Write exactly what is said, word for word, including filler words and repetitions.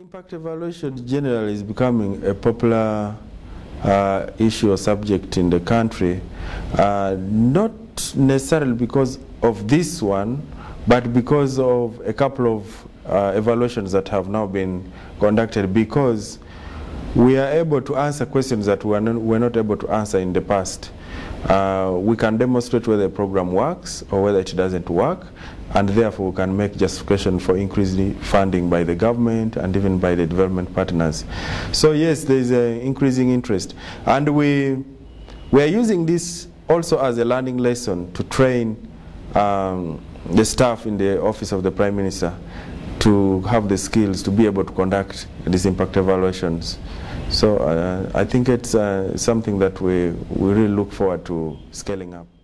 Impact evaluation generally is becoming a popular uh, issue or subject in the country, uh, not necessarily because of this one, but because of a couple of uh, evaluations that have now been conducted, because we are able to answer questions that we were not, were not able to answer in the past. Uh, we can demonstrate whether a program works or whether it doesn't work, and therefore we can make justification for increasing funding by the government and even by the development partners. So yes, there is an increasing interest, and we we are using this also as a learning lesson to train um, the staff in the office of the Prime Minister to have the skills to be able to conduct these impact evaluations. So uh, I think it's uh, something that we, we really look forward to scaling up.